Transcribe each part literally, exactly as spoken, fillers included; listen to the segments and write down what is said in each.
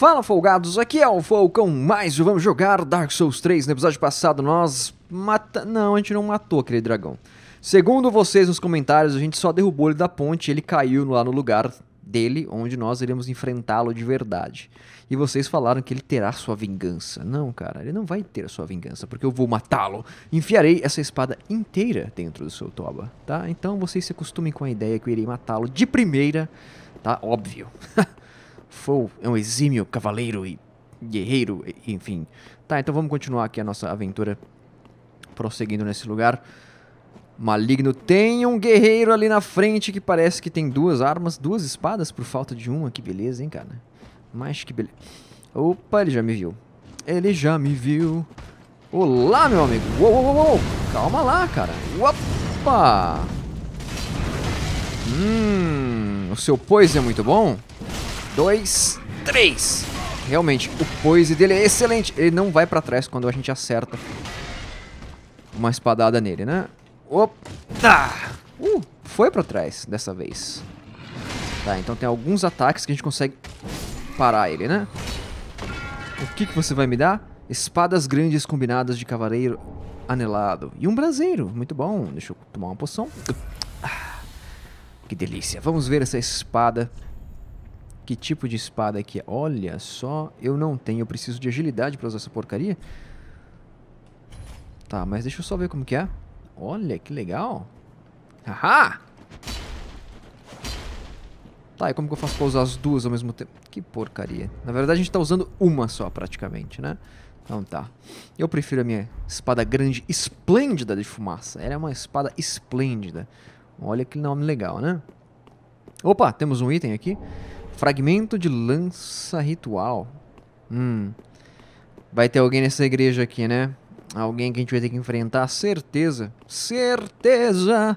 Fala, folgados, aqui é o Falcão, mais Vamos Jogar Dark Souls três. No episódio passado nós mata... Não, a gente não matou aquele dragão. Segundo vocês nos comentários, a gente só derrubou ele da ponte, ele caiu lá no lugar dele, onde nós iremos enfrentá-lo de verdade. E vocês falaram que ele terá sua vingança. Não, cara, ele não vai ter a sua vingança, porque eu vou matá-lo. Enfiarei essa espada inteira dentro do seu toba, tá? Então vocês se acostumem com a ideia que eu irei matá-lo de primeira, tá? Óbvio. Fou é um exímio cavaleiro e guerreiro, e, enfim. Tá, então vamos continuar aqui a nossa aventura, prosseguindo nesse lugar. Maligno, tem um guerreiro ali na frente que parece que tem duas armas, duas espadas por falta de uma. Que beleza, hein, cara? Mas que beleza. Opa, ele já me viu. Ele já me viu. Olá, meu amigo. Uou, uou, uou. Calma lá, cara. Opa. Hum, o seu poise é muito bom. Dois, três. Realmente, o poise dele é excelente. Ele não vai pra trás quando a gente acerta uma espadada nele, né? Opa! Uh, foi pra trás dessa vez. Tá, então tem alguns ataques que a gente consegue parar ele, né? O que que você vai me dar? Espadas grandes combinadas de cavaleiro anelado. E um braseiro, muito bom. Deixa eu tomar uma poção. Ah, que delícia. Vamos ver essa espada. Que tipo de espada aqui é? Olha só, eu não tenho. Eu preciso de agilidade pra usar essa porcaria. Tá, mas deixa eu só ver como que é. Olha, que legal. Haha! Tá, e como que eu faço pra usar as duas ao mesmo tempo? Que porcaria. Na verdade, a gente tá usando uma só, praticamente, né? Então tá. Eu prefiro a minha espada grande esplêndida de fumaça. Ela é uma espada esplêndida. Olha que nome legal, né? Opa, temos um item aqui. Fragmento de lança ritual. Hum. Vai ter alguém nessa igreja aqui, né? Alguém que a gente vai ter que enfrentar, certeza. Certeza.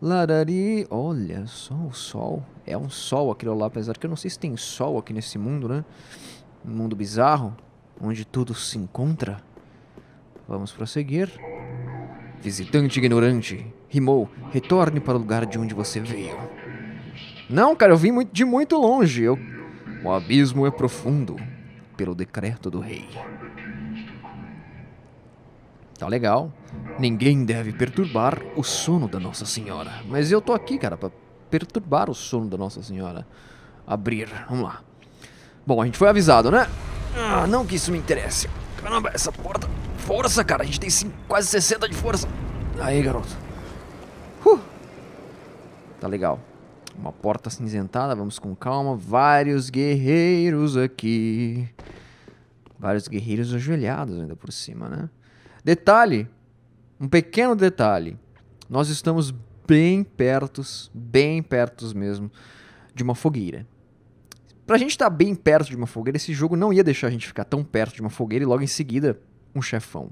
Larari. Olha só o sol. É um sol aquilo lá, apesar que eu não sei se tem sol aqui nesse mundo, né? Um mundo bizarro, onde tudo se encontra. Vamos prosseguir. Visitante ignorante. Rimou. Retorne para o lugar de onde você veio. Não, cara, eu vim muito, de muito longe. Eu... O abismo é profundo. Pelo decreto do rei. Tá legal. Ninguém deve perturbar o sono da Nossa Senhora. Mas eu tô aqui, cara, pra perturbar o sono da Nossa Senhora. Abrir. Vamos lá. Bom, a gente foi avisado, né? Ah, não que isso me interesse. Caramba, essa porta... Força, cara. A gente tem cinco, quase sessenta de força. Aí, garoto. Uh. Tá legal. Uma porta cinzentada. Vamos com calma. Vários guerreiros aqui. Vários guerreiros ajoelhados ainda por cima, né? Detalhe, um pequeno detalhe, nós estamos bem pertos, bem pertos mesmo, de uma fogueira. Pra gente estar bem perto de uma fogueira, esse jogo não ia deixar a gente ficar tão perto de uma fogueira e logo em seguida, um chefão.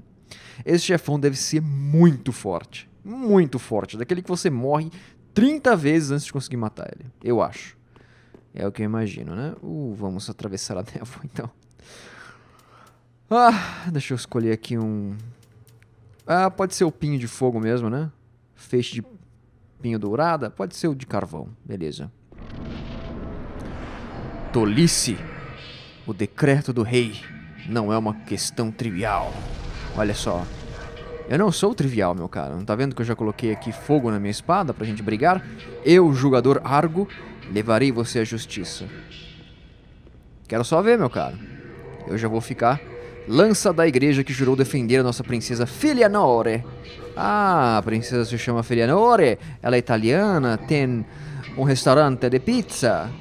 Esse chefão deve ser muito forte, muito forte, daquele que você morre trinta vezes antes de conseguir matar ele, eu acho. É o que eu imagino, né? Uh, vamos atravessar a névoa então. Ah, deixa eu escolher aqui um... Ah, pode ser o pinho de fogo mesmo, né? Feixe de pinho dourada. Pode ser o de carvão. Beleza. Tolice. O decreto do rei não é uma questão trivial. Olha só. Eu não sou trivial, meu cara. Não tá vendo que eu já coloquei aqui fogo na minha espada pra gente brigar? Eu, julgador Argo, levarei você à justiça. Quero só ver, meu cara. Eu já vou ficar... Lança da igreja que jurou defender a nossa princesa Filianore. Ah, a princesa se chama Filianore. Ela é italiana, tem um restaurante de pizza.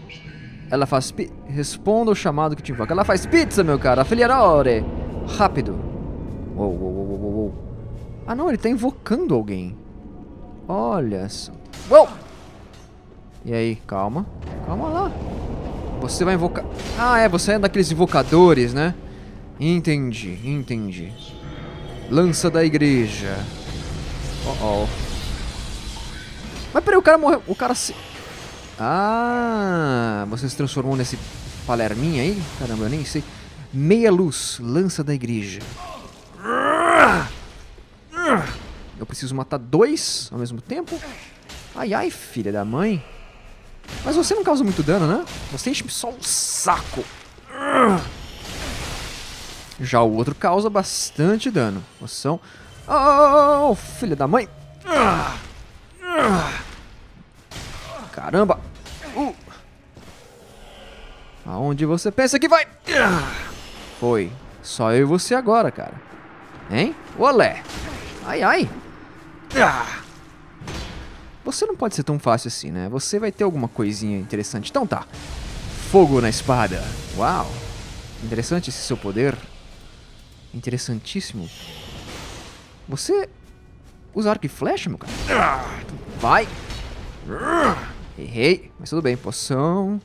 Ela faz pi... Responda o chamado que te invoca. Ela faz pizza, meu cara, Filianore. Rápido. Uou, uou, uou, uou, uou. Ah não, ele tá invocando alguém. Olha só. Uou. E aí, calma. Calma lá. Você vai invocar... Ah, é, você é daqueles invocadores, né? Entendi, entendi. Lança da igreja. Oh, oh. Mas peraí, o cara morreu. O cara se... Ah, você se transformou nesse palerminha aí? Caramba, eu nem sei. Meia luz, lança da igreja. Eu preciso matar dois ao mesmo tempo? Ai, ai, filha da mãe. Mas você não causa muito dano, né? Você enche só o saco. Já o outro causa bastante dano. Noção. Oh, filha da mãe. Caramba. Uh. Aonde você pensa que vai? Foi. Só eu e você agora, cara. Hein? Olé. Ai, ai. Você não pode ser tão fácil assim, né? Você vai ter alguma coisinha interessante. Então tá. Fogo na espada. Uau. Interessante esse seu poder. Interessantíssimo. Você usa arco e flecha, meu cara? Vai. Errei. Mas tudo bem. Poção.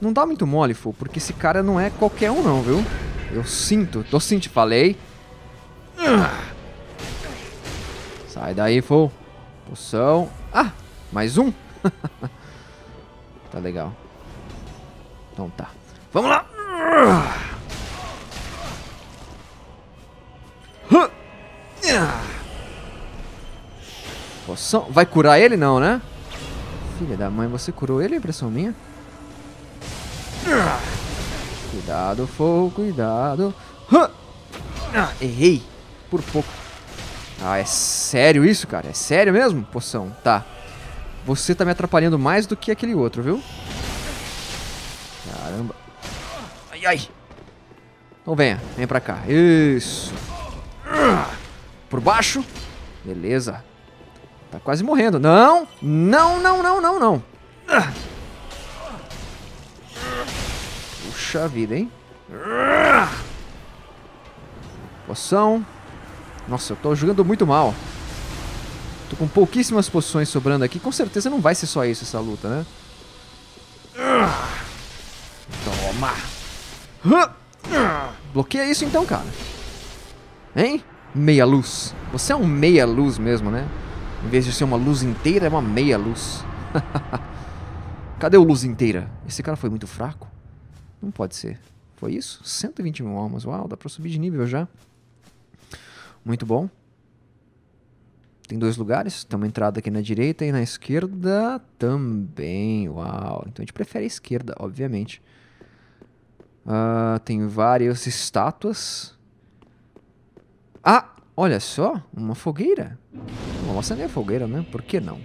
Não dá muito mole, fô, porque esse cara não é qualquer um não, viu? Eu sinto. Tô sentindo. Falei. Sai daí, fô. Poção. Ah, mais um. Tá legal. Então tá. Vamos lá. Poção. Vai curar ele não, né? Filha da mãe, você curou ele? Impressão minha. Cuidado, fogo, cuidado. Errei. Por pouco. Ah, é sério isso, cara? É sério mesmo? Poção, tá. Você tá me atrapalhando mais do que aquele outro, viu? Caramba. Ai, ai. Então venha, vem pra cá. Isso. Por baixo. Beleza. Tá quase morrendo. Não, não, não, não, não, não. Puxa vida, hein? Poção. Nossa, eu tô jogando muito mal. Tô com pouquíssimas poções sobrando aqui. Com certeza não vai ser só isso essa luta, né? Toma. Bloqueia isso então, cara. Hein? Meia luz. Você é um meia luz mesmo, né? Em vez de ser uma luz inteira, é uma meia luz. Cadê o luz inteira? Esse cara foi muito fraco? Não pode ser. Foi isso? cento e vinte mil almas. Uau, dá pra subir de nível já. Muito bom. Tem dois lugares, tem uma entrada aqui na direita e na esquerda também, uau, então a gente prefere a esquerda, obviamente. Uh, tem várias estátuas. Ah, olha só, uma fogueira. Vamos acender a fogueira, né? Por que não?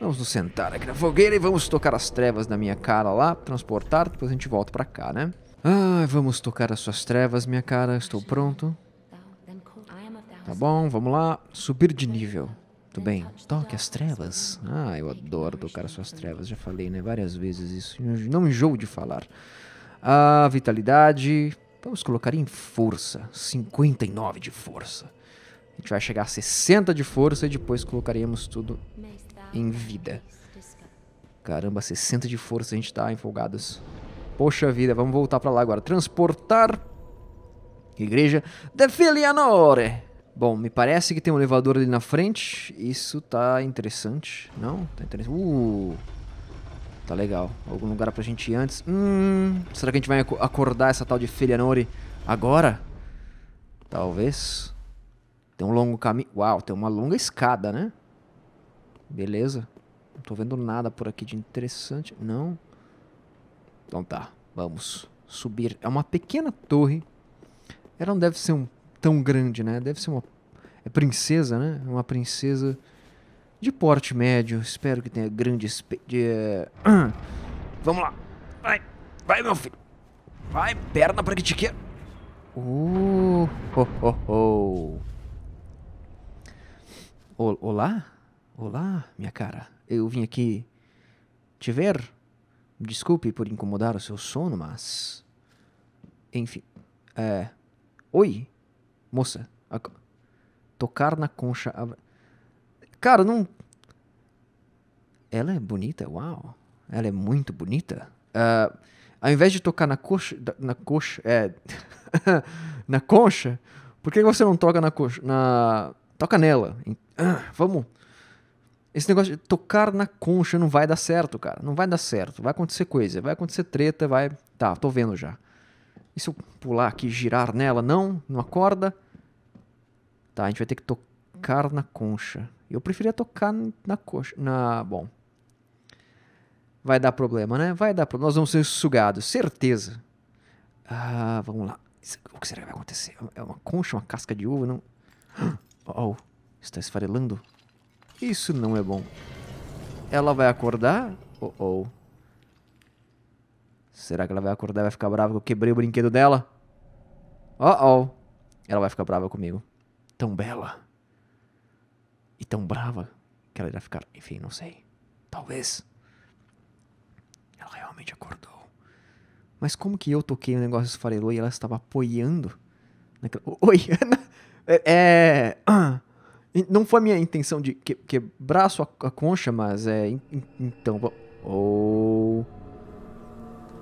Vamos nos sentar aqui na fogueira e vamos tocar as trevas na minha cara lá, transportar, depois a gente volta pra cá, né? Ah, vamos tocar as suas trevas, minha cara, estou pronto. Tá bom, vamos lá. Subir de nível. Tudo bem. Toque as trevas. Ah, eu adoro tocar as suas trevas. Já falei, né? Várias vezes isso. Não enjoo de falar. Ah, vitalidade. Vamos colocar em força. cinquenta e nove de força. A gente vai chegar a sessenta de força e depois colocaremos tudo em vida. Caramba, sessenta de força. A gente tá empolgados. Poxa vida, vamos voltar pra lá agora. Transportar. Igreja de Filianore. Bom, me parece que tem um elevador ali na frente. Isso tá interessante. Não? Tá interessante. Uh! Tá legal. Algum lugar pra gente ir antes. Hum. Será que a gente vai acordar essa tal de Filianore agora? Talvez. Tem um longo caminho. Uau, tem uma longa escada, né? Beleza. Não tô vendo nada por aqui de interessante. Não. Então tá. Vamos subir. É uma pequena torre. Ela não deve ser um. Tão grande, né? Deve ser uma é princesa, né? Uma princesa de porte médio. Espero que tenha grande... Espe... De... Vamos lá. Vai. Vai, meu filho. Vai, perna pra que te queira. Uh, ho, ho, ho. O, olá? Olá, minha cara. Eu vim aqui te ver. Desculpe por incomodar o seu sono, mas... Enfim. É... Oi? Moça, a... tocar na concha... A... Cara, não... Ela é bonita, uau. Ela é muito bonita. Uh, ao invés de tocar na coxa... Na coxa... É... na concha... Por que você não toca na coxa... Na... Toca nela. Uh, vamos... Esse negócio de tocar na concha não vai dar certo, cara. Não vai dar certo. Vai acontecer coisa. Vai acontecer treta, vai... Tá, tô vendo já. E se eu pular aqui e girar nela? Não, não acorda. Tá, a gente vai ter que tocar na concha. Eu preferia tocar na concha. Na... Bom. Vai dar problema, né? Vai dar problema. Nós vamos ser sugados, certeza. Ah, vamos lá. O que será que vai acontecer? É uma concha, uma casca de uva? Não. Oh, está esfarelando. Isso não é bom. Ela vai acordar? Oh, oh. Será que ela vai acordar e vai ficar brava que eu quebrei o brinquedo dela? Oh, oh. Ela vai ficar brava comigo. Tão bela. E tão brava que ela irá ficar... Enfim, não sei. Talvez. Ela realmente acordou. Mas como que eu toquei no negócio esfarelou e ela estava apoiando? Naquela... Oi, Ana. É... Não foi a minha intenção de que, quebrar sua, a concha, mas é... Então... Oh...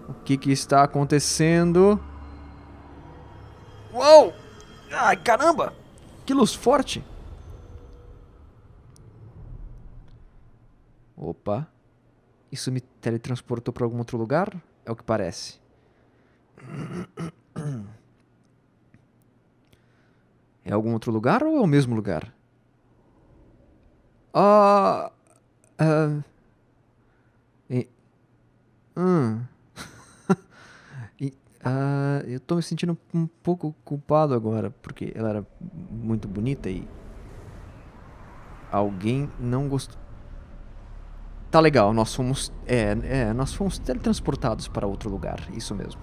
O que que está acontecendo? Uou! Ai, caramba! Que luz forte! Opa. Isso me teletransportou para algum outro lugar? É o que parece. É algum outro lugar ou é o mesmo lugar? Ah... Uh, e, hum... e, uh, eu tô me sentindo um pouco culpado agora, porque ela era muito bonita e... Alguém não gostou... Tá legal, nós fomos, é, é, nós fomos teletransportados para outro lugar, isso mesmo.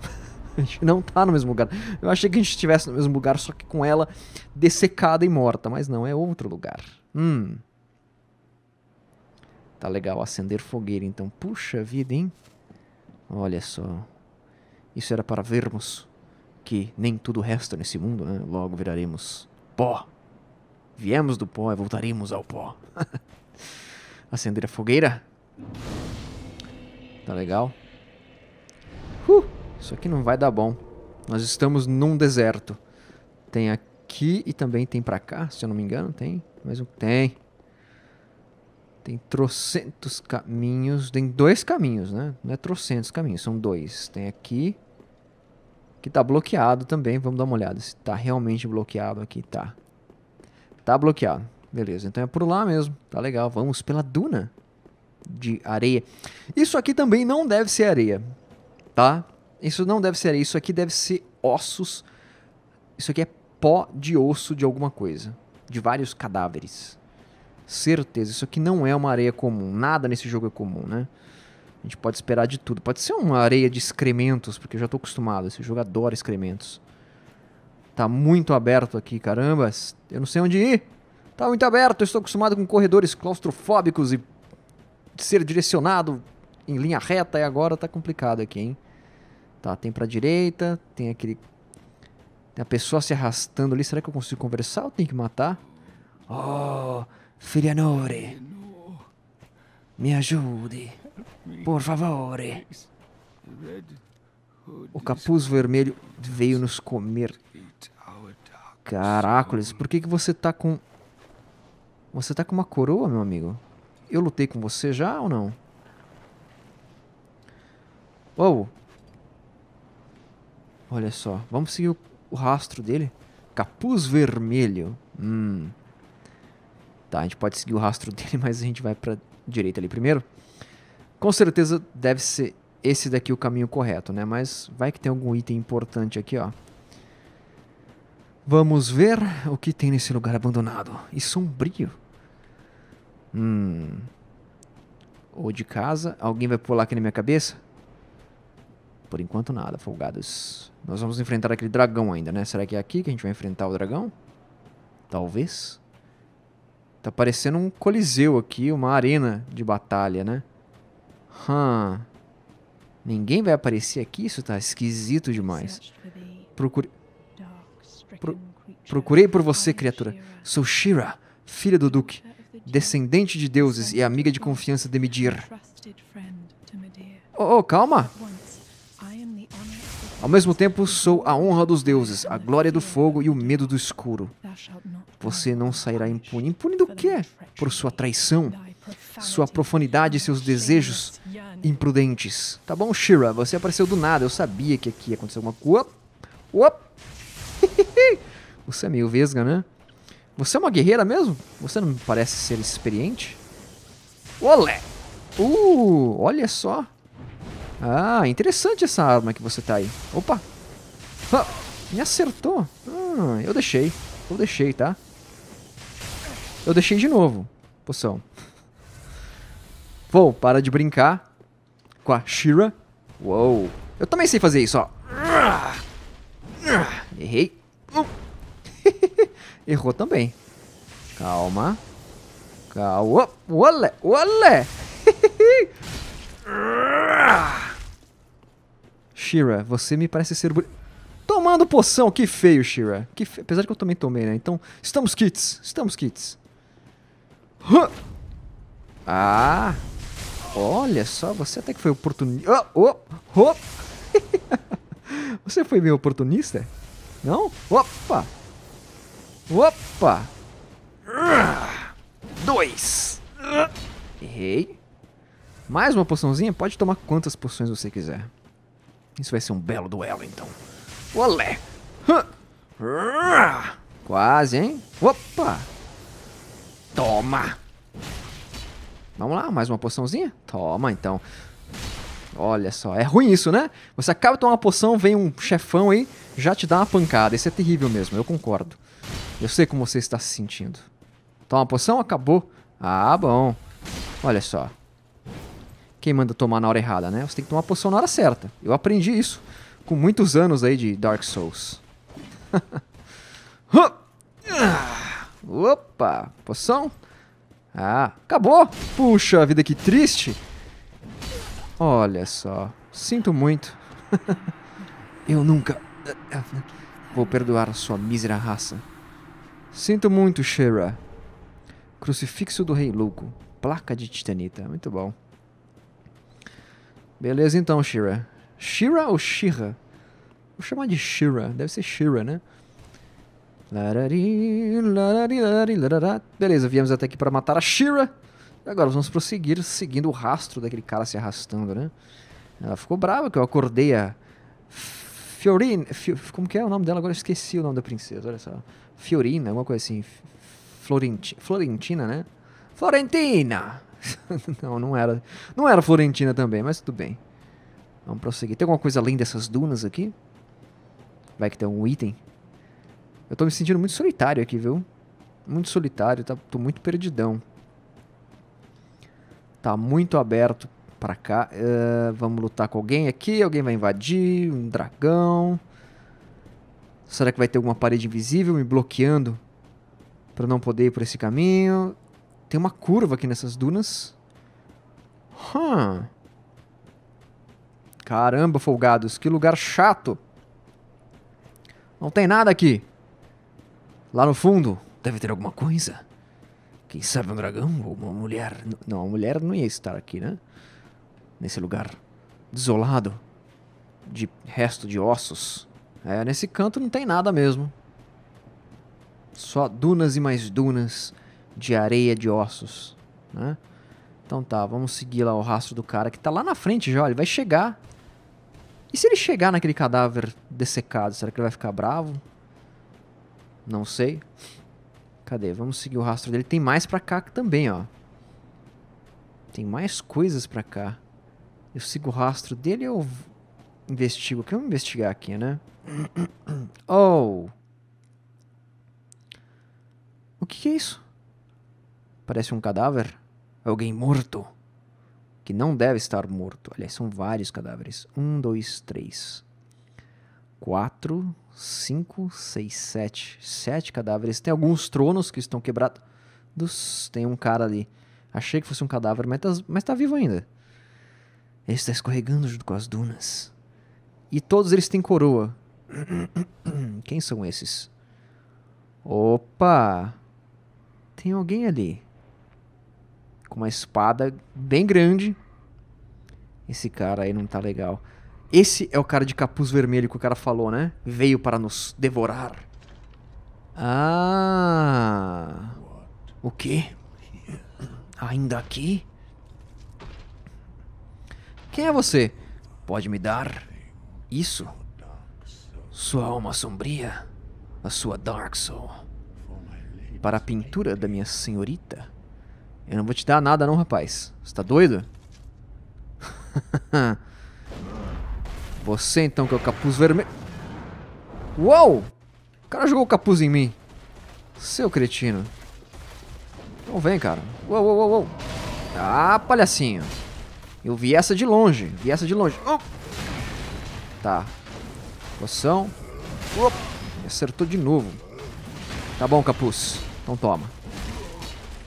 A gente não tá no mesmo lugar. Eu achei que a gente estivesse no mesmo lugar, só que com ela dessecada e morta, mas não, é outro lugar. Hum. Tá legal, acender fogueira, então. Puxa vida, hein? Olha só. Isso era para vermos que nem tudo resta nesse mundo, né? Logo viraremos pó. Viemos do pó e voltaremos ao pó. Acender a fogueira. Tá legal. Uh, isso aqui não vai dar bom. Nós estamos num deserto. Tem aqui e também tem pra cá, se eu não me engano. Tem. Mais um. Tem. Tem trocentos caminhos. Tem dois caminhos, né? Não é trocentos caminhos, são dois. Tem aqui. Que tá bloqueado também. Vamos dar uma olhada se tá realmente bloqueado aqui. Tá. Tá bloqueado. Beleza, então é por lá mesmo. Tá legal, vamos pela duna de areia. Isso aqui também não deve ser areia, tá? Isso não deve ser areia, isso aqui deve ser ossos. Isso aqui é pó de osso de alguma coisa. De vários cadáveres. Certeza, isso aqui não é uma areia comum. Nada nesse jogo é comum, né? A gente pode esperar de tudo. Pode ser uma areia de excrementos, porque eu já tô acostumado. Esse jogo adora excrementos. Tá muito aberto aqui, caramba. Eu não sei onde ir. Tá muito aberto, eu estou acostumado com corredores claustrofóbicos e ser direcionado em linha reta, e agora tá complicado aqui, hein? Tá, tem pra direita, tem aquele... Tem a pessoa se arrastando ali, será que eu consigo conversar ou tenho que matar? Oh, Filianore, me ajude, por favor. O capuz vermelho veio nos comer. Caracoles, por que que você tá com... Você tá com uma coroa, meu amigo? Eu lutei com você já ou não? Uou! Olha só. Vamos seguir o, o rastro dele. Capuz vermelho. Hum. Tá, a gente pode seguir o rastro dele, mas a gente vai pra direita ali primeiro. Com certeza deve ser esse daqui o caminho correto, né? Mas vai que tem algum item importante aqui, ó. Vamos ver o que tem nesse lugar abandonado e sombrio. Hum. Ou de casa. Alguém vai pular aqui na minha cabeça? Por enquanto nada, folgados. Nós vamos enfrentar aquele dragão ainda, né? Será que é aqui que a gente vai enfrentar o dragão? Talvez. Tá parecendo um coliseu aqui, uma arena de batalha, né? Hum. Ninguém vai aparecer aqui? Isso tá esquisito demais. Procure... Pro procurei por você, criatura. Sou Shira, filha do Duque, descendente de deuses e amiga de confiança de Midir. Oh, oh, calma. Ao mesmo tempo, sou a honra dos deuses, a glória do fogo e o medo do escuro. Você não sairá impune. Impune do quê? Por sua traição, sua profanidade e seus desejos imprudentes. Tá bom, Shira, você apareceu do nada. Eu sabia que aqui ia acontecer alguma coisa. Op! Você é meio vesga, né? Você é uma guerreira mesmo? Você não me parece ser experiente? Olé! Uh, olha só! Ah, interessante essa arma que você tá aí. Opa! Ah, me acertou. Ah, eu deixei. Eu deixei, tá? Eu deixei de novo. Poção. Bom, para de brincar com a Shira. Uou. Eu também sei fazer isso, ó. Errei. Errou também. Calma. Calma. Olé, olé. Shira, você me parece ser bonito. Tomando poção, que feio, Shira. Que feio. Apesar de que eu também tomei, né? Então, estamos kits. Estamos kits. Ah. Olha só, você até que foi oportunista. Oh, oh, oh. Você foi meio oportunista? Não? Opa. Opa. Dois. Errei. Mais uma poçãozinha? Pode tomar quantas poções você quiser. Isso vai ser um belo duelo, então. Olé! Quase, hein? Opa! Toma! Vamos lá, mais uma poçãozinha? Toma, então. Olha só, é ruim isso, né? Você acaba de tomar uma poção, vem um chefão aí, já te dá uma pancada. Isso é terrível mesmo, eu concordo. Eu sei como você está se sentindo. Toma uma poção? Acabou. Ah, bom. Olha só. Quem manda tomar na hora errada, né? Você tem que tomar a poção na hora certa. Eu aprendi isso com muitos anos aí de Dark Souls. Opa! Poção? Ah, acabou! Puxa vida, que triste! Olha só. Sinto muito. Eu nunca... vou perdoar a sua mísera raça. Sinto muito, Shira. Crucifixo do Rei Louco. Placa de titanita. Muito bom. Beleza então, Shira. Shira ou Shira? Vou chamar de Shira. Deve ser Shira, né? Beleza, viemos até aqui para matar a Shira. Agora vamos prosseguir seguindo o rastro daquele cara se arrastando, né? Ela ficou brava que eu acordei a... Fiorina... Como que é o nome dela? Agora eu esqueci o nome da princesa, olha só. Fiorina, alguma coisa assim. Florenti... Florentina, né? Florentina! Não, não era. Não era Florentina também, mas tudo bem. Vamos prosseguir. Tem alguma coisa além dessas dunas aqui? Vai que tem um item. Eu tô me sentindo muito solitário aqui, viu? Muito solitário, tá? Tô muito perdidão. Tá muito aberto pra cá. Uh, vamos lutar com alguém aqui. Alguém vai invadir. Um dragão. Será que vai ter alguma parede invisível me bloqueando pra não poder ir por esse caminho? Tem uma curva aqui nessas dunas. Hum. Caramba, folgados. Que lugar chato. Não tem nada aqui. Lá no fundo deve ter alguma coisa. Quem sabe um dragão ou uma mulher. Não, a mulher não ia estar aqui, né? Nesse lugar desolado. De resto de ossos. É, nesse canto não tem nada mesmo. Só dunas e mais dunas. De areia, de ossos, né? Então tá, vamos seguir lá o rastro do cara que tá lá na frente já, ele vai chegar. E se ele chegar naquele cadáver dessecado, será que ele vai ficar bravo? Não sei. Cadê? Vamos seguir o rastro dele. Tem mais pra cá também, ó. Tem mais coisas pra cá. Eu sigo o rastro dele ou investigo? Que eu vou investigar aqui, né? Oh! O que que é isso? Parece um cadáver. Alguém morto. Que não deve estar morto. Aliás, são vários cadáveres. Um, dois, três. Quatro, cinco, seis, sete. Sete cadáveres. Tem alguns tronos que estão quebrados. Tem um cara ali. Achei que fosse um cadáver, mas tá, mas tá vivo ainda. Ele está escorregando junto com as dunas. E todos eles têm coroa. Quem são esses? Opa! Tem alguém ali. Com uma espada bem grande. Esse cara aí não tá legal. Esse é o cara de capuz vermelho que o cara falou, né? Veio para nos devorar. Ah... O quê? Ainda aqui? Quem é você? Pode me dar isso? Sua alma sombria? A sua Dark Soul? Para a pintura da minha senhorita? Eu não vou te dar nada não, rapaz. Você tá doido? Você então que é o capuz vermelho. Uou! O cara jogou o capuz em mim. Seu cretino. Então vem, cara. Uou, uou, uou, uou. Ah, palhacinho. Eu vi essa de longe. Vi essa de longe. Oh. Tá. Poção. Oh. Me acertou de novo. Tá bom, capuz. Então toma.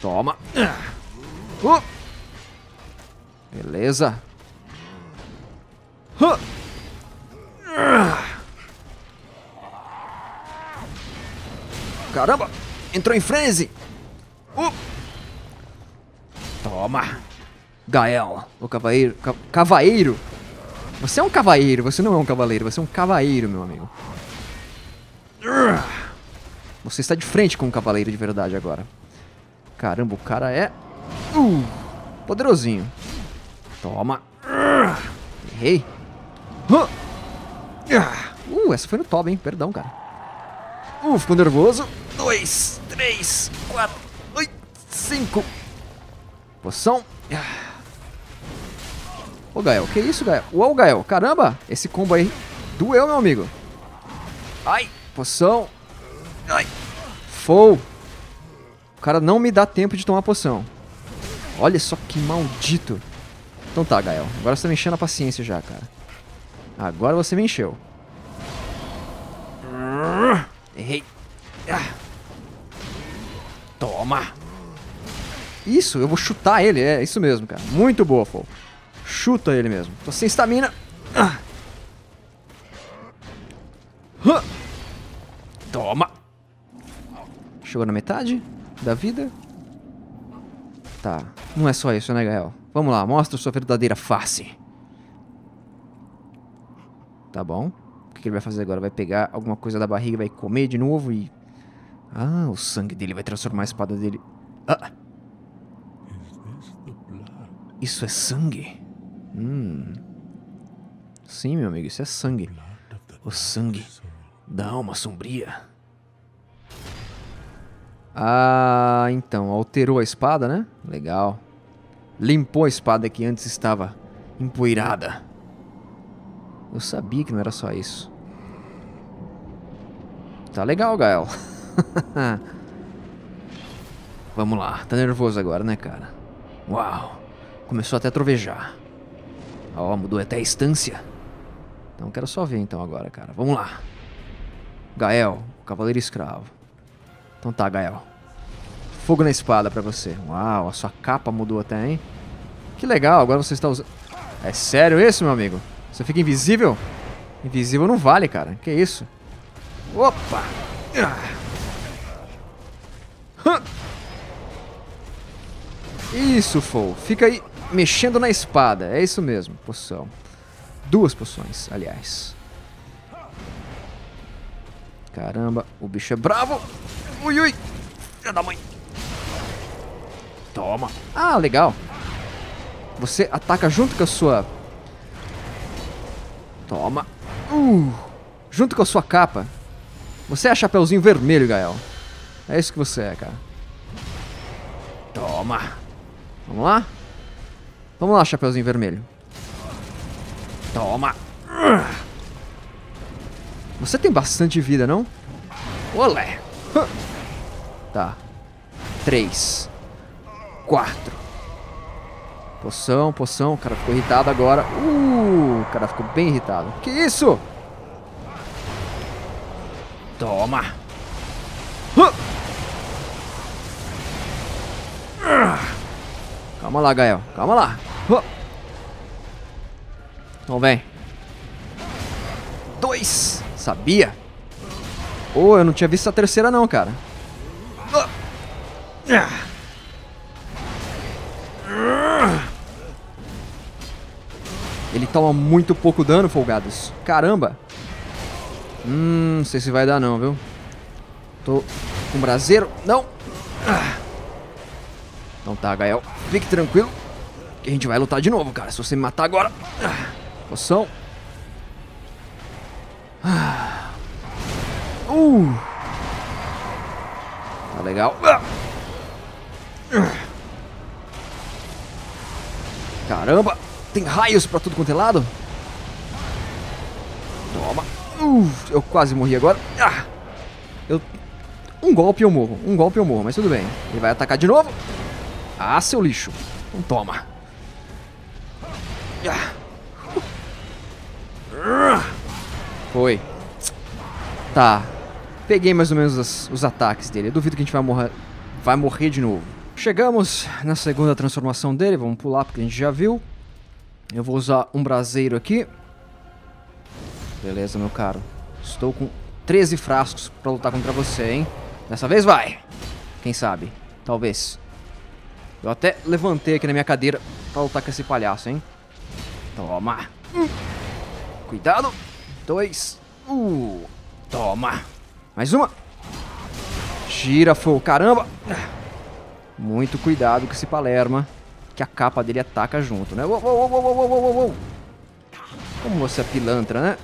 Toma. Oh. Beleza. Oh. Caramba. Entrou em frenzy. Uh. Toma. Gael, o cavaeiro. Ca cavaeiro. Você é um cavaeiro. Você não é um cavaleiro. Você é um cavaeiro, meu amigo. Uh. Você está de frente com um cavaleiro de verdade agora. Caramba, o cara é... Uh. Poderosinho. Toma. Uh. Errei. Uh. Uh, essa foi no top, hein? Perdão, cara. Uh, ficou nervoso. Dois, três, quatro, oito, cinco. Poção. Ô, Gael, que isso, Gael? Uou, Gael, caramba. Esse combo aí doeu, meu amigo. Ai, poção. Ai, fogo. O cara não me dá tempo de tomar poção. Olha só que maldito. Então tá, Gael. Agora você tá me enchendo a paciência já, cara. Agora você me encheu. Errei. Toma. Isso, eu vou chutar ele. É isso mesmo, cara. Muito boa, Fo. Chuta ele mesmo. Tô sem estamina. Toma. Chegou na metade da vida. Tá. Não é só isso, né, Gael? Vamos lá, mostra sua verdadeira face. Tá bom. O que ele vai fazer agora? Vai pegar alguma coisa da barriga e vai comer de novo e... Ah, o sangue dele vai transformar a espada dele... Ah. Isso é sangue? Hum. Sim, meu amigo, isso é sangue. O sangue da alma sombria. Ah, então, alterou a espada, né? Legal. Limpou a espada que antes estava empoeirada. Eu sabia que não era só isso. Tá legal, Gael. Vamos lá. Tá nervoso agora, né, cara? Uau. Começou até a trovejar. Ó, mudou até a instância. Então quero só ver então agora, cara. Vamos lá. Gael, o cavaleiro escravo. Então tá, Gael. Fogo na espada pra você. Uau, a sua capa mudou até, hein? Que legal, agora você está usando... É sério isso, meu amigo? Você fica invisível? Invisível não vale, cara. Que isso? Opa! Isso, Fo. Fica aí mexendo na espada. É isso mesmo. Poção. Duas poções, aliás. Caramba, o bicho é bravo. Ui, ui. Filha da mãe. Toma. Ah, legal. Você ataca junto com a sua... Toma. Uh, junto com a sua capa. Você é Chapeuzinho Vermelho, Gael. É isso que você é, cara. Toma. Vamos lá? Vamos lá, Chapeuzinho Vermelho. Toma. Você tem bastante vida, não? Olé. Tá. Três. Quatro. Poção, poção. O cara ficou irritado agora. Uh, o cara ficou bem irritado. Que isso? Toma. Uh. Calma lá, Gael. Calma lá. Uh. Então vem. Dois. Sabia? Oh, eu não tinha visto a terceira não, cara. Uh. Uh. Ele toma muito pouco dano, folgados. Caramba. Hum, não sei se vai dar não, viu? Tô com braseiro. Não. Então tá, Gael. Fique tranquilo. Que a gente vai lutar de novo, cara. Se você me matar agora. Poção. Uh. Tá legal. Caramba. Tem raios pra tudo quanto é lado. Toma. Uf, eu quase morri agora. Ah, eu... Um golpe eu morro, um golpe eu morro, mas tudo bem. Ele vai atacar de novo. Ah, seu lixo. Então toma. Ah. Foi. Tá. Peguei mais ou menos as, os ataques dele. Eu duvido que a gente vai morrer, vai morrer de novo. Chegamos na segunda transformação dele. Vamos pular porque a gente já viu. Eu vou usar um braseiro aqui. Beleza, meu caro. Estou com treze frascos pra lutar contra você, hein? Dessa vez vai. Quem sabe? Talvez. Eu até levantei aqui na minha cadeira pra lutar com esse palhaço, hein? Toma. Cuidado. Dois. Uh. Toma. Mais uma. Gira, fogo. Caramba. Muito cuidado com esse palerma, que a capa dele ataca junto, né? Uou, uou, uou, uou, uou, uou. Como você é pilantra, né?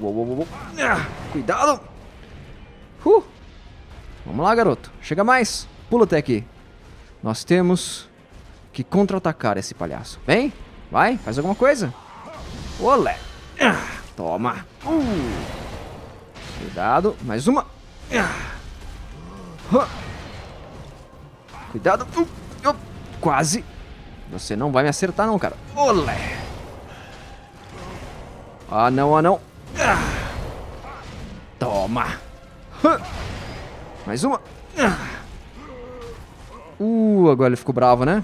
Uou, uou, uou. Cuidado. Uh. Vamos lá, garoto. Chega mais. Pula até aqui. Nós temos que contra-atacar esse palhaço. Vem. Vai. Faz alguma coisa. Olé. Toma. Uh. Cuidado. Mais uma. Uh. Cuidado. Uh, uh, quase. Você não vai me acertar não, cara. Olé. Ah, não, ah, não. Ah. Toma. Uh. Mais uma. Uh, agora ele ficou bravo, né?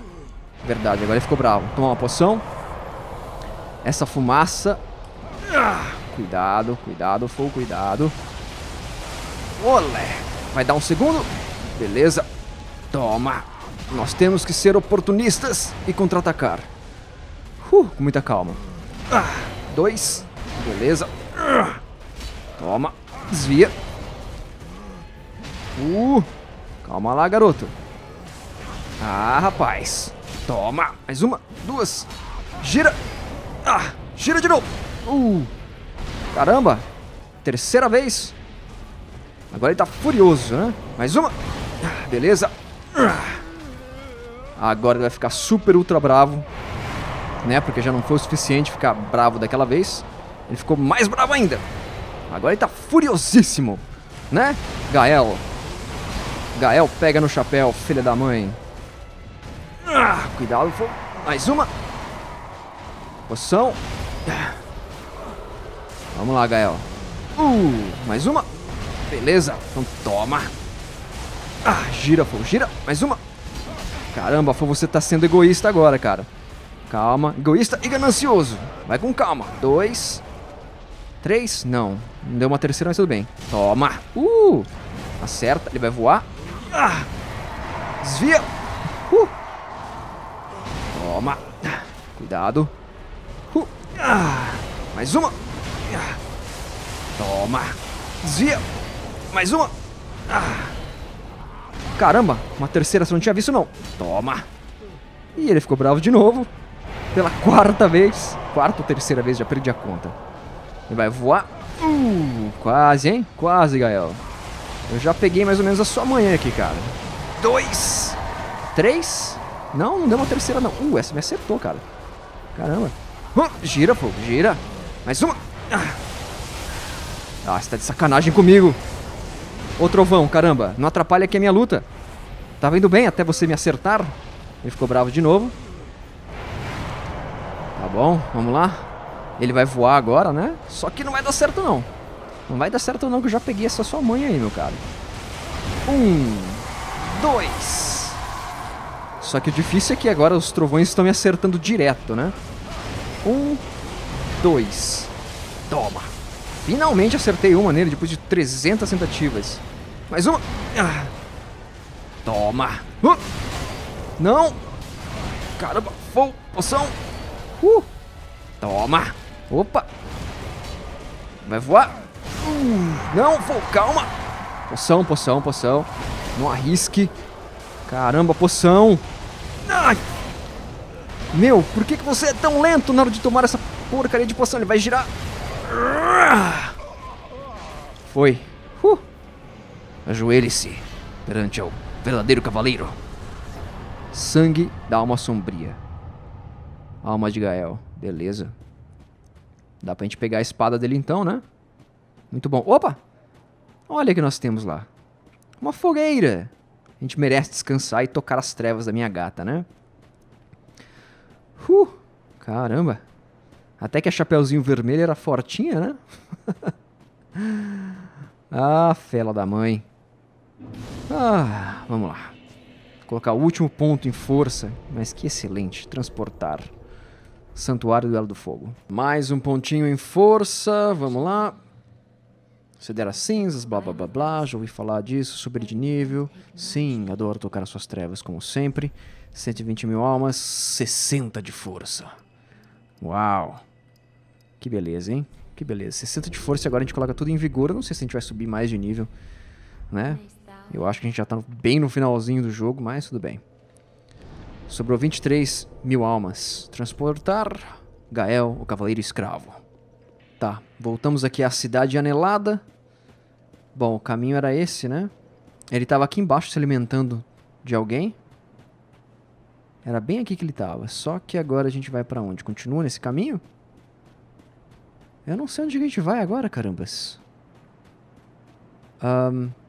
Verdade, agora ele ficou bravo. Toma uma poção. Essa fumaça. Cuidado, cuidado, fogo, cuidado. Olé. Vai dar um segundo. Beleza. Toma! Nós temos que ser oportunistas e contra-atacar. Uh, com muita calma. Ah, dois. Beleza. Ah, toma. Desvia. Uh, calma lá, garoto. Ah, rapaz. Toma. Mais uma. Duas. Gira. Ah, gira de novo. Uh, caramba. Terceira vez. Agora ele tá furioso, né? Mais uma. Ah, beleza. Agora ele vai ficar super ultra bravo, né? Porque já não foi o suficiente ficar bravo daquela vez. Ele ficou mais bravo ainda. Agora ele tá furiosíssimo, né? Gael. Gael pega no chapéu, filha da mãe. Cuidado, fogo. Mais uma. Poção. Vamos lá, Gael. Uh, mais uma. Beleza, então toma. Ah, gira, fogo, gira. Mais uma. Caramba, fogo, você tá sendo egoísta agora, cara. Calma. Egoísta e ganancioso. Vai com calma. Dois. Três. Não. Não deu uma terceira, mas tudo bem. Toma. Uh. Acerta. Ele vai voar. Ah. Desvia. Uh. Toma. Cuidado. Uh. Ah. Mais uma. Ah. Toma. Desvia. Mais uma. Ah. Caramba, uma terceira, você não tinha visto não. Toma. E ele ficou bravo de novo. Pela quarta vez. Quarta ou terceira vez, já perdi a conta. Ele vai voar. Uh, quase, hein? Quase, Gael. Eu já peguei mais ou menos a sua manhã aqui, cara. Dois. Três. Não, não deu uma terceira não. Uh, essa me acertou, cara. Caramba. Uh, gira, pô, gira. Mais uma. Ah, você tá de sacanagem comigo. Ô trovão, caramba, não atrapalha aqui a minha luta. Tava indo bem até você me acertar. Ele ficou bravo de novo. Tá bom, vamos lá. Ele vai voar agora, né? Só que não vai dar certo não. Não vai dar certo não, que eu já peguei essa sua mãe aí, meu cara. Um. Dois. Só que o difícil é que agora os trovões estão me acertando direto, né? Um. Dois. Toma. Finalmente acertei uma nele depois de trezentas tentativas. Mais uma. Ah. Toma. Uh. Não. Caramba. Fogo. Poção. Uh. Toma. Opa. Vai voar. Uh. Não. Fogo. Calma. Poção, poção, poção. Não arrisque. Caramba. Poção. Ai. Meu, por que, que você é tão lento na hora de tomar essa porcaria de poção? Ele vai girar. Foi. Uh. Ajoelhe-se perante ao verdadeiro cavaleiro. Sangue da alma sombria. Alma de Gael. Beleza. Dá pra gente pegar a espada dele então, né? Muito bom. Opa! Olha o que nós temos lá. Uma fogueira. A gente merece descansar e tocar as trevas da minha gata, né? Uh, caramba. Até que a Chapeuzinho Vermelho era fortinha, né? Ah, fela da mãe. Ah, vamos lá. Vou colocar o último ponto em força. Mas que excelente. Transportar. Santuário do Elo do Fogo. Mais um pontinho em força. Vamos lá. Ceder as cinzas, blá blá blá blá. Já ouvi falar disso. Subir de nível. Sim, adoro tocar as suas trevas, como sempre. cento e vinte mil almas. sessenta de força. Uau. Que beleza, hein? Que beleza. sessenta de força e agora a gente coloca tudo em vigor. Eu não sei se a gente vai subir mais de nível, né? Eu acho que a gente já tá bem no finalzinho do jogo, mas tudo bem. Sobrou vinte e três mil almas. Transportar Gael, o Cavaleiro Escravo. Tá, voltamos aqui à Cidade Anelada. Bom, o caminho era esse, né? Ele tava aqui embaixo se alimentando de alguém. Era bem aqui que ele tava. Só que agora a gente vai pra onde? Continua nesse caminho? Eu não sei onde a gente vai agora, carambas. Ahn... Um...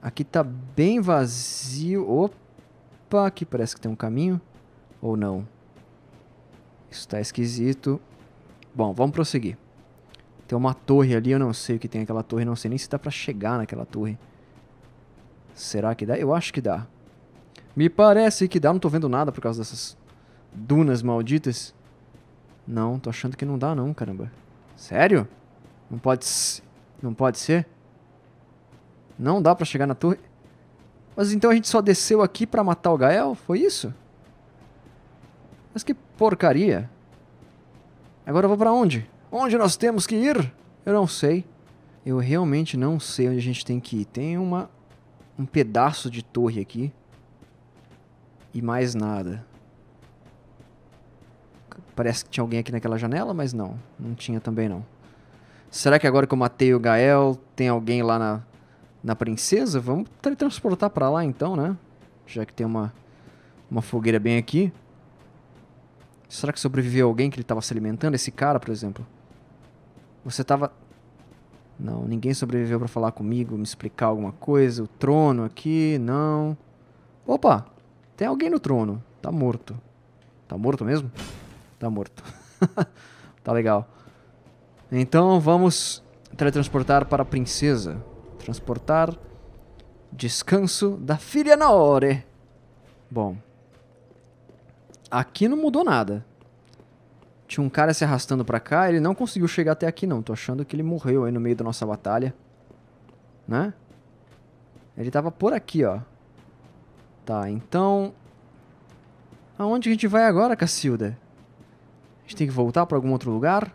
Aqui tá bem vazio. Opa, aqui parece que tem um caminho. Ou não? Isso tá esquisito. Bom, vamos prosseguir. Tem uma torre ali, eu não sei o que tem aquela torre. Não sei nem se dá pra chegar naquela torre. Será que dá? Eu acho que dá. Me parece que dá. Não tô vendo nada por causa dessas dunas malditas. Não, tô achando que não dá não, caramba. Sério? Não pode ser? Não pode ser? Não dá pra chegar na torre. Mas então a gente só desceu aqui pra matar o Gael? Foi isso? Mas que porcaria. Agora eu vou pra onde? Onde nós temos que ir? Eu não sei. Eu realmente não sei onde a gente tem que ir. Tem uma... um pedaço de torre aqui. E mais nada. Parece que tinha alguém aqui naquela janela, mas não. Não tinha também não. Será que agora que eu matei o Gael, tem alguém lá na... na princesa? Vamos teletransportar pra lá então, né? Já que tem uma, uma fogueira bem aqui. Será que sobreviveu alguém que ele tava se alimentando? Esse cara, por exemplo. Você tava... Não, ninguém sobreviveu pra falar comigo, me explicar alguma coisa. O trono aqui, não. Opa! Tem alguém no trono. Tá morto. Tá morto mesmo? Tá morto. Tá legal. Então vamos teletransportar para a princesa. Transportar. Descanso da Filianore. Bom. Aqui não mudou nada. Tinha um cara se arrastando pra cá. Ele não conseguiu chegar até aqui não. Tô achando que ele morreu aí no meio da nossa batalha. Né? Ele tava por aqui, ó. Tá, então... Aonde a gente vai agora, Cacilda? A gente tem que voltar pra algum outro lugar?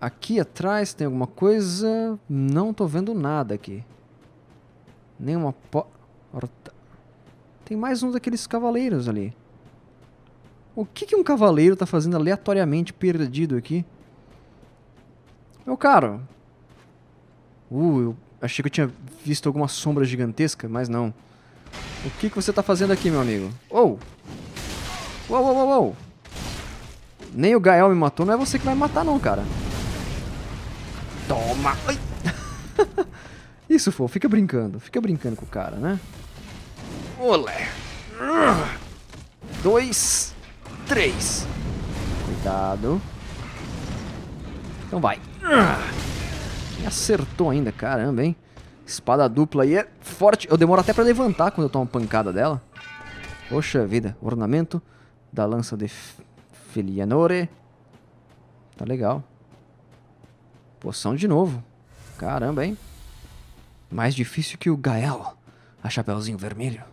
Aqui atrás tem alguma coisa... Não tô vendo nada aqui. Nenhuma porta... Tem mais um daqueles cavaleiros ali. O que que um cavaleiro tá fazendo aleatoriamente perdido aqui? Meu caro! Uh, eu achei que eu tinha visto alguma sombra gigantesca, mas não. O que que você tá fazendo aqui, meu amigo? Oh! Uou, uou, uou, uou! Nem o Gael me matou, não é você que vai matar não, cara. Toma! Ai. Isso, fofo. Fica brincando. Fica brincando com o cara, né? Olé! Dois. Três. Cuidado. Então vai. Me acertou ainda. Caramba, hein? Espada dupla aí é forte. Eu demoro até pra levantar quando eu tomo uma pancada dela. Poxa vida. Ornamento da lança de Filianore. Tá legal. Poção de novo. Caramba, hein? Mais difícil que o Gael. A Chapeuzinho Vermelho.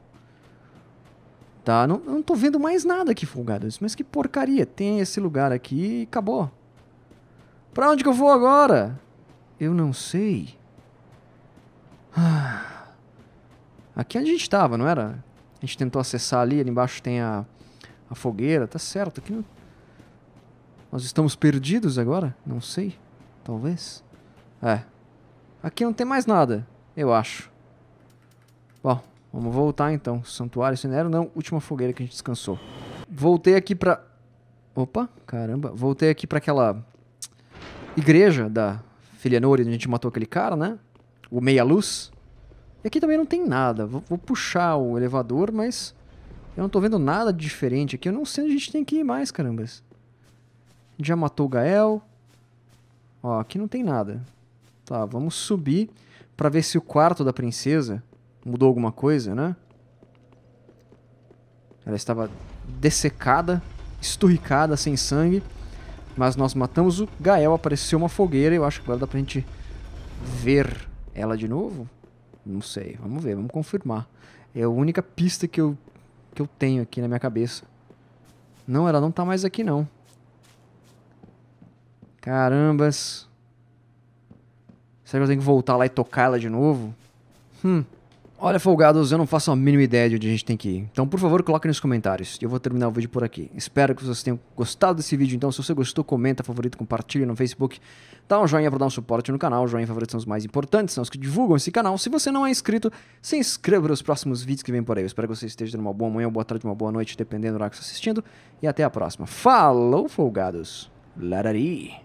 Tá, não, não tô vendo mais nada aqui, folgados. Mas que porcaria. Tem esse lugar aqui e acabou. Pra onde que eu vou agora? Eu não sei. Ah. Aqui onde a gente tava, não era? A gente tentou acessar ali. Ali embaixo tem a, a fogueira. Tá certo. Aqui não... Nós estamos perdidos agora? Não sei. Talvez. É. Aqui não tem mais nada, eu acho. Bom, vamos voltar então. Santuário, cenário, não. Última fogueira que a gente descansou. Voltei aqui pra... Opa, caramba. Voltei aqui pra aquela igreja da Filianore, onde a gente matou aquele cara, né? O meia-luz. E aqui também não tem nada. Vou, vou puxar o elevador, mas eu não tô vendo nada de diferente aqui. Eu não sei onde a gente tem que ir mais, carambas. A gente já matou o Gael. Ó, aqui não tem nada. Tá, vamos subir pra ver se o quarto da princesa mudou alguma coisa, né? Ela estava dessecada, esturricada, sem sangue. Mas nós matamos o Gael, apareceu uma fogueira. Eu acho que agora dá pra gente ver ela de novo. Não sei, vamos ver, vamos confirmar. É a única pista que eu, que eu tenho aqui na minha cabeça. Não, ela não tá mais aqui não. Carambas. Será que eu tenho que voltar lá e tocar ela de novo? Hum. Olha, folgados, eu não faço a mínima ideia de onde a gente tem que ir. Então, por favor, coloquem nos comentários. Eu vou terminar o vídeo por aqui. Espero que vocês tenham gostado desse vídeo. Então, se você gostou, comenta, favorito, compartilha no Facebook. Dá um joinha para dar um suporte no canal. Joinha e favorito são os mais importantes, são os que divulgam esse canal. Se você não é inscrito, se inscreva nos próximos vídeos que vêm por aí. Eu espero que você esteja tendo uma boa manhã, uma boa tarde, uma boa noite, dependendo do horário que você está assistindo. E até a próxima. Falou, folgados. Larari.